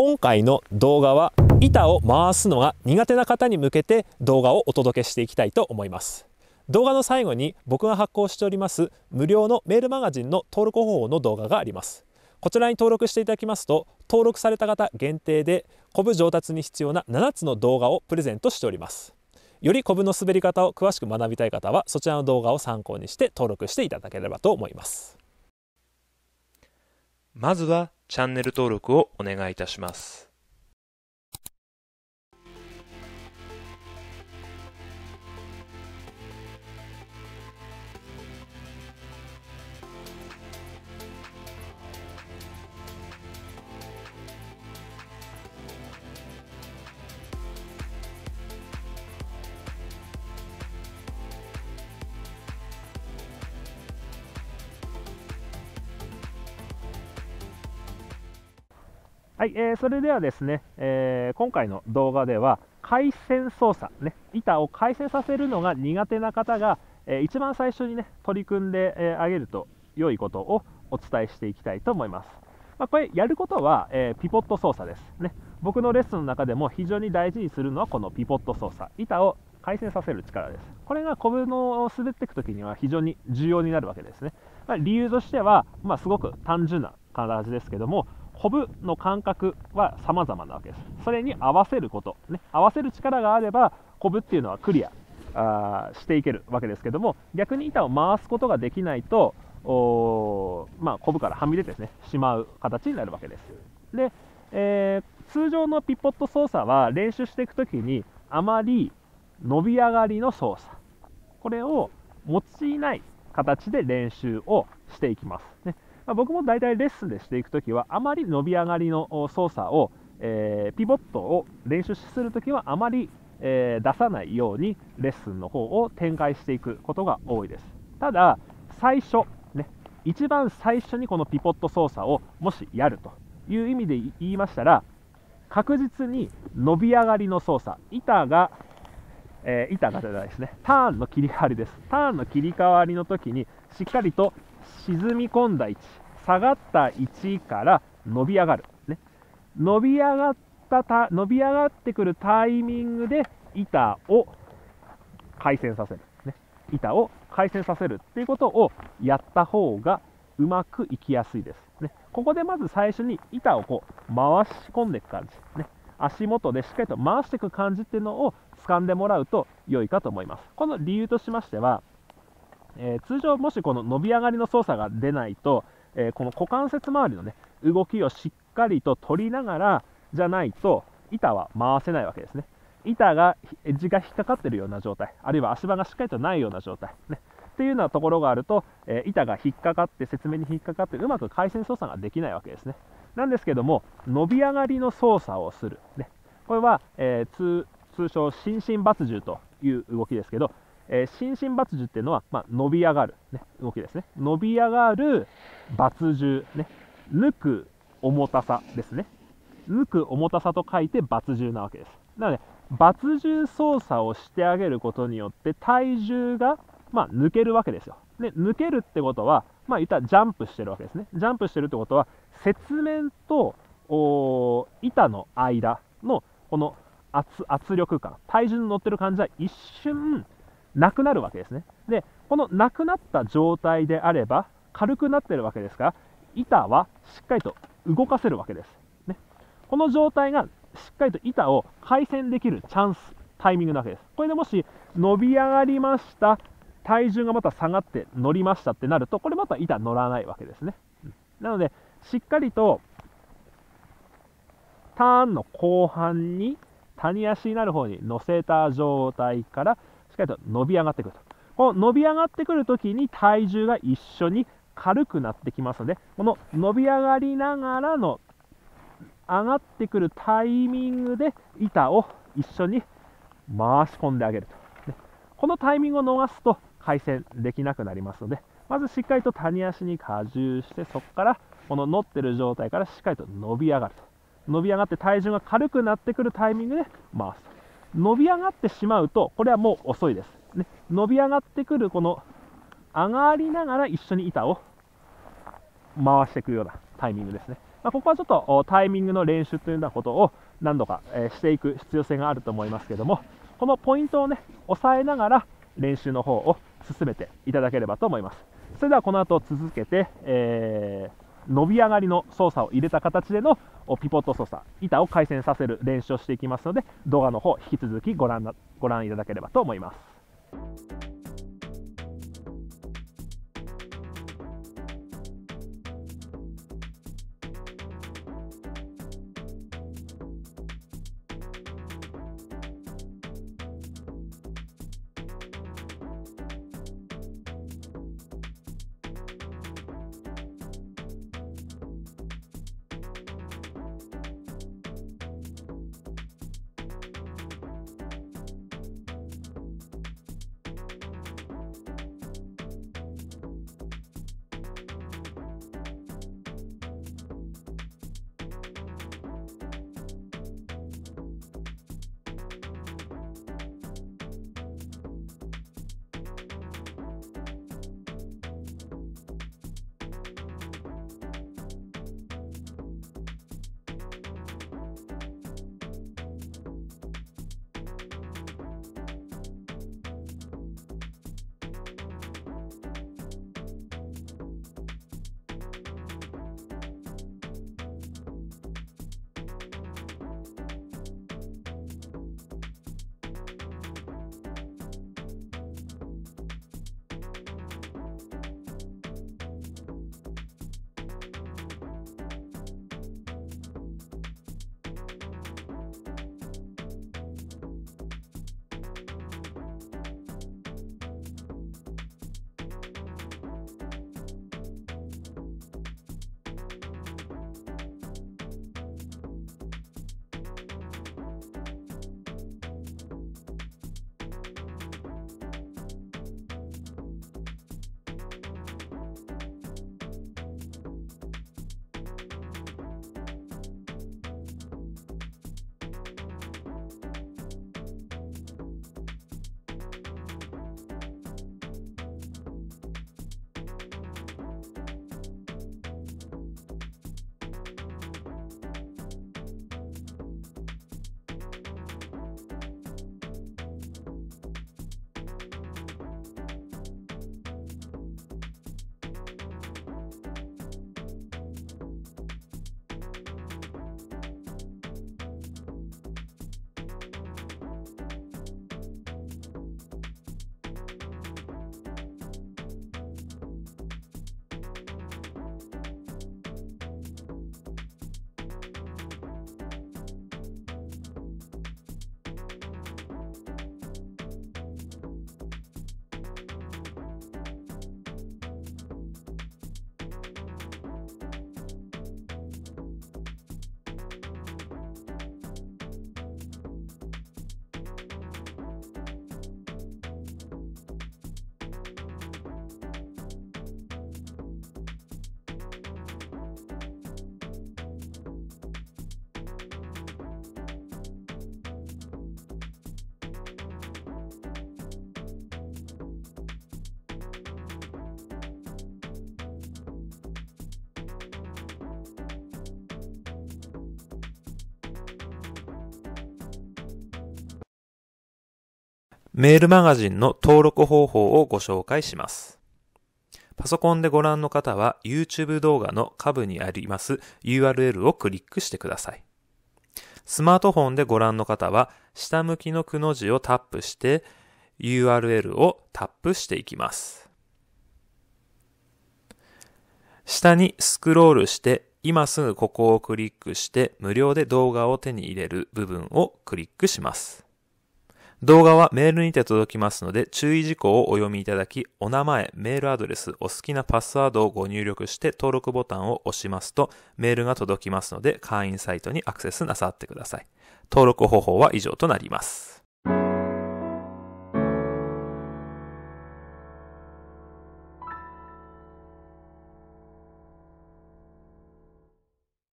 今回の動画は板を回すのが苦手な方に向けて動画をお届けしていきたいと思います。動画の最後に僕が発行しております無料のメールマガジンの登録方法の動画があります。こちらに登録していただきますと、登録された方限定でコブ上達に必要な7つの動画をプレゼントしております。よりコブの滑り方を詳しく学びたい方は、そちらの動画を参考にして登録していただければと思います。まずはチャンネル登録をお願いいたします。はい、それではですね、今回の動画では回旋操作、ね、板を回旋させるのが苦手な方が、一番最初に、ね、取り組んであげると良いことをお伝えしていきたいと思います。まあ、これやることは、ピポット操作ですね。僕のレッスンの中でも非常に大事にするのはこのピポット操作、板を回旋させる力です。これがコブの滑っていくときには非常に重要になるわけですね。まあ、理由としては、まあ、すごく単純な形ですけども、コブの感覚は様々なわけです。それに合わせること、ね、合わせる力があればコブっていうのはクリアしていけるわけですけども、逆に板を回すことができないと、まあ、コブからはみ出てですね、しまう形になるわけです。で、通常のピポット操作は練習していくときにあまり伸び上がりの操作、これを用いない形で練習をしていきますね。僕も大体レッスンでしていくときはあまり伸び上がりの操作を、ピボットを練習するときはあまり、出さないようにレッスンの方を展開していくことが多いです。ただ最初、ね、一番最初にこのピボット操作をもしやるという意味で言いましたら、確実に伸び上がりの操作、板がじゃないですね、ターンの切り替わりです。ターンの切り替わりの時にしっかりと沈み込んだ位置、下がった位置から伸び上がる、ね、伸び上がってくるタイミングで板を回旋させる、ね、板を回旋させるっていうことをやった方がうまくいきやすいです、ね、ここでまず最初に板をこう回し込んでいく感じ、ね、足元でしっかりと回していく感じっていうのを掴んでもらうと良いかと思います。この理由としましては、通常もしこの伸び上がりの操作が出ないと、この股関節周りの、ね、動きをしっかりと取りながらじゃないと板は回せないわけですね。板がエッジが引っかかっているような状態、あるいは足場がしっかりとないような状態、ね、っていうようなところがあると、板が引っかかって、説明に引っかかってうまく回旋操作ができないわけですね。なんですけども、伸び上がりの操作をする、ね、これは、通称伸身抜縦という動きですけど、伸身抜縦っていうのは、まあ、伸び上がる、ね、動きですね。伸び上がる抜縦、ね、抜く重たさですね。抜く重たさと書いて抜縦なわけです。なので抜縦操作をしてあげることによって体重が、まあ、抜けるわけですよ。で抜けるってことは、まあ、言ったらジャンプしてるわけですね。ジャンプしてるってことは雪面と板の間のこの圧力感、体重に乗ってる感じは一瞬なくなるわけですね。で、このなくなった状態であれば軽くなってるわけですから、板はしっかりと動かせるわけです、ね、この状態がしっかりと板を回旋できるチャンス、タイミングなわけです。これでもし伸び上がりました、体重がまた下がって乗りましたってなると、これまた板乗らないわけですね。なのでしっかりとターンの後半に谷足になる方に乗せた状態からしっかりと伸び上がってくると、この伸び上がってくるときに体重が一緒に軽くなってきますので、この伸び上がりながらの上がってくるタイミングで板を一緒に回し込んであげると、ね、このタイミングを逃すと回旋できなくなりますので、まずしっかりと谷足に荷重して、そこからこの乗ってる状態からしっかりと伸び上がると、伸び上がって体重が軽くなってくるタイミングで回す。伸び上がってしまうとこれはもう遅いです、ね、伸び上がってくる、この上がりながら一緒に板を回していくようなタイミングですね。ここはちょっとタイミングの練習というようなことを何度かしていく必要性があると思いますけども、このポイントをね、押さえながら練習の方を進めていただければと思います。それではこの後続けて、伸び上がりの操作を入れた形でのピボット操作、板を回旋させる練習をしていきますので、動画の方引き続きご覧いただければと思います。メールマガジンの登録方法をご紹介します。パソコンでご覧の方は YouTube 動画の下部にあります URL をクリックしてください。スマートフォンでご覧の方は下向きのくの字をタップして URL をタップしていきます。下にスクロールして今すぐここをクリックして無料で動画を手に入れる部分をクリックします。動画はメールにて届きますので注意事項をお読みいただき、お名前、メールアドレス、お好きなパスワードをご入力して登録ボタンを押しますとメールが届きますので会員サイトにアクセスなさってください。登録方法は以上となります。